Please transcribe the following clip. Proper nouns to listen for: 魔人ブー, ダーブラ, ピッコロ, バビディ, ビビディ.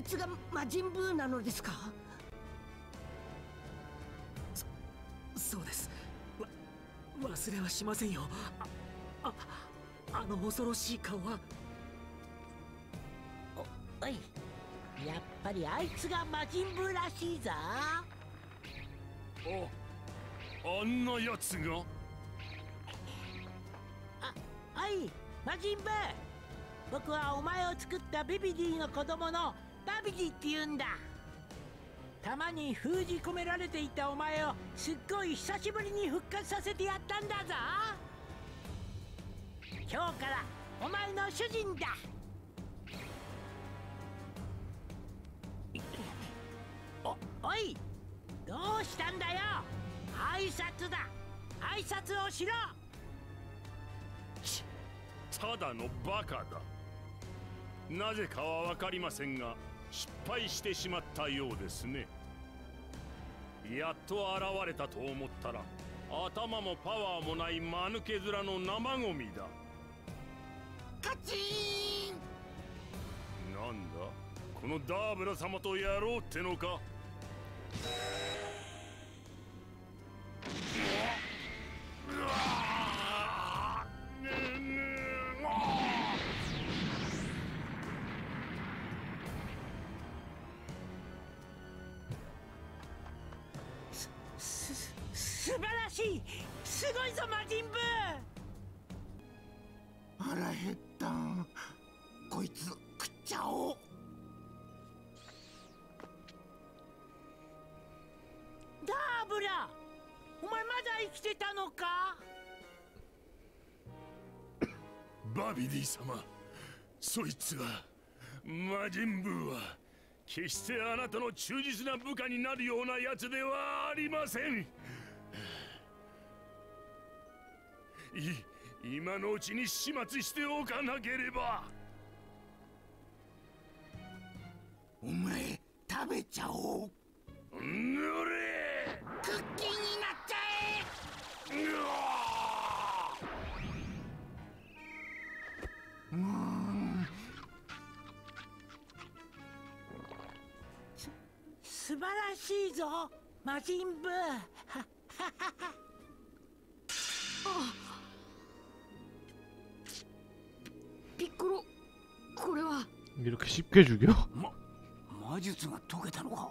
いつが魔人ブーなのですか？そうです。忘れはしませんよ。あの恐ろしい顔は。おい、やっぱりあいつが魔人ブーらしいぞ。あんなやつが。はい、魔人ブー。僕はお前を作ったビビディの子供のバビディって言うんだ。たまに封じ込められていたお前をすっごい久しぶりに復活させてやったんだぞ。今日からお前の主人だ。おい、どうしたんだよ。挨拶だ、挨拶をしろ。ただのバカだ。なぜかは分かりませんが失敗してしまったようですね。やっと現れたと思ったら頭もパワーもない間抜け面の生ゴミだ。カチーン。なんだこのダーブラ様とやろうってのか。すごいぞ魔人ブー。腹減ったん。こいつ食っちゃおう。ダーブラ、お前まだ生きてたのか？バビディ様、そいつは魔人ブーは決してあなたの忠実な部下になるようなやつではありません。今のうちに始末しておかなければ。お前食べちゃおう。ぬれクッキーになっちゃえ。素晴らしいぞ魔人ブー。ピッコロ、これは。이렇게 쉽게 죽여?魔術が解けたのか。